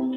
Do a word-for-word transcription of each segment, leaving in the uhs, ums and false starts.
I'll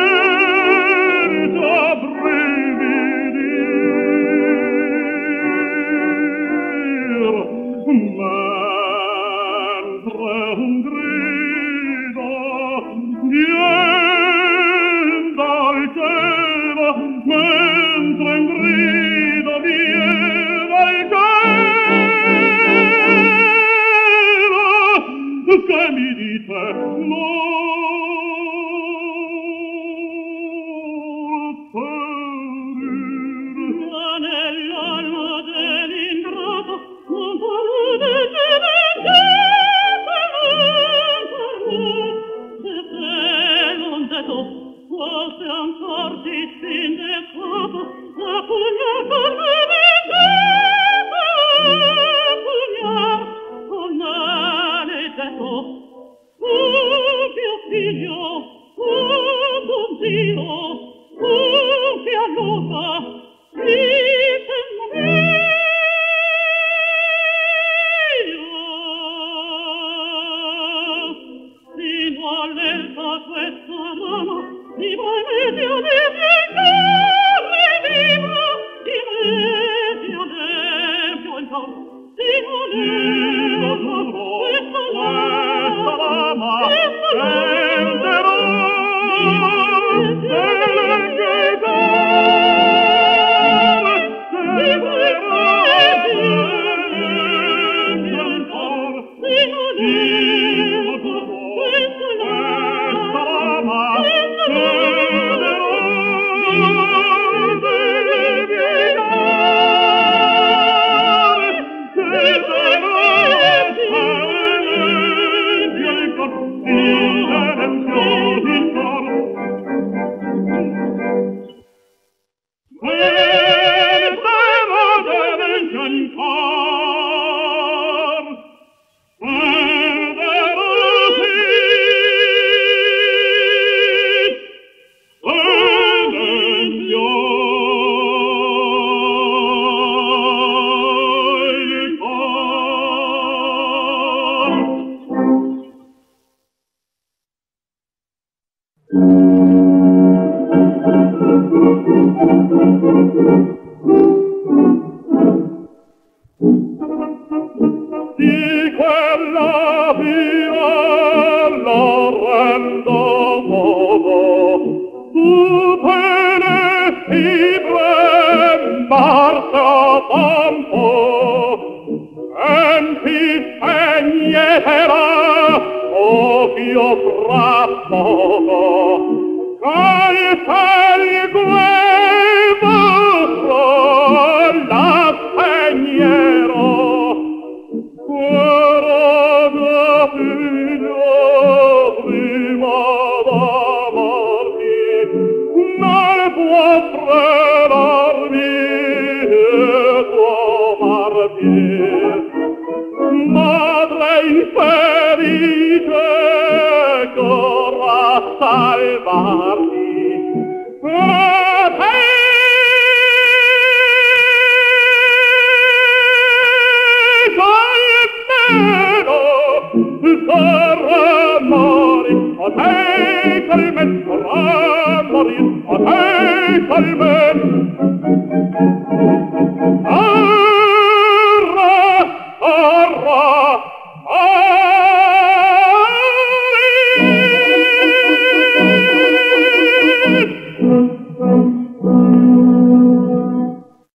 take a